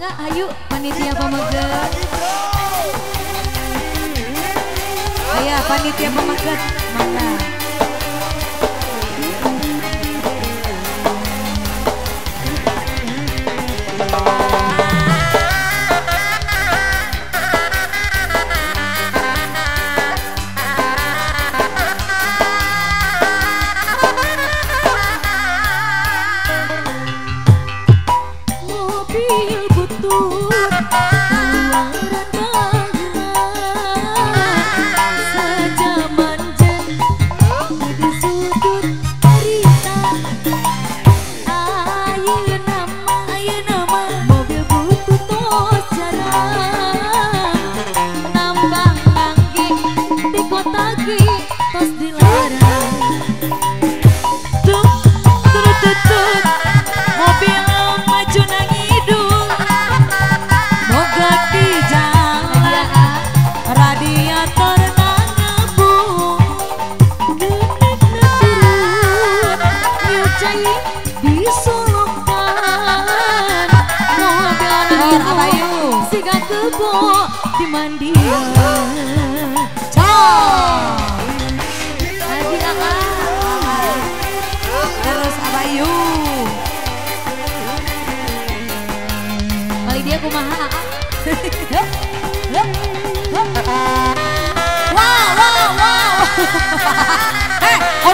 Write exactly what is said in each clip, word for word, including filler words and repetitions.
Mangga, ayo panitia pemegang. Ayo panitia pemegang, mangga.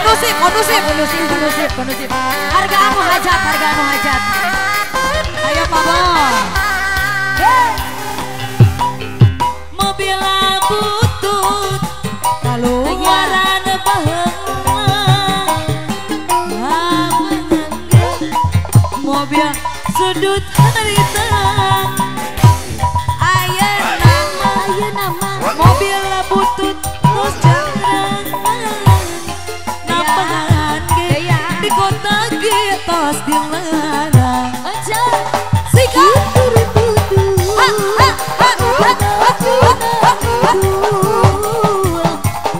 Kondusif, kondusif, kondusif, kondusif, kondusif. Hargaanmu hajat, hargaanmu hajat. Ayo Pak Bol. Mobil butut, keluaran bahengang. Mobil sudut harita. Ayo nama, ayo nama. Mobil butut terus jangan. Di kota getos di mana Sika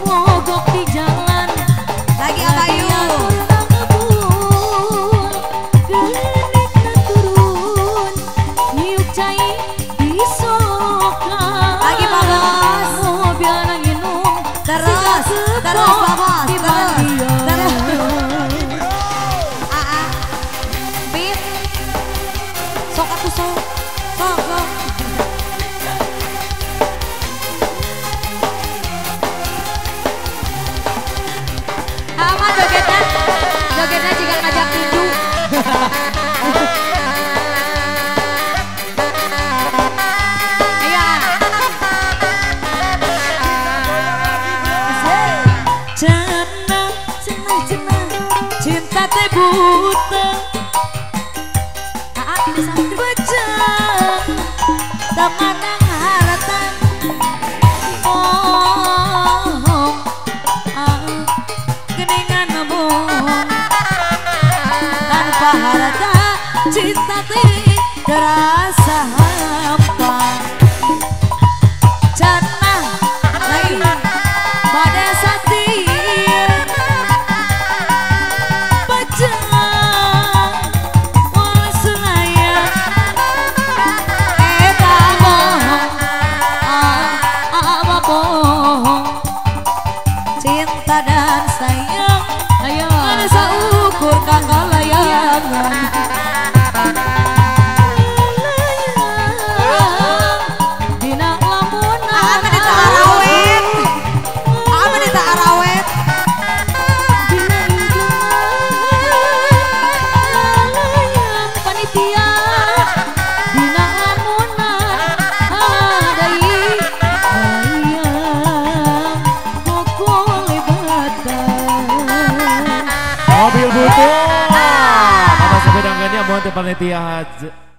mogok di jalan. Lagi apa yuk? Genik turun niuk cai di sokan. Lagi babas mobil nanginung. Terus, terus babas. Buta tak baca tak pandang harta. Oh, keningan bohong tanpa harta cinta tidak terasa hampa. Jangan lagi pada sati. Panitia Haji.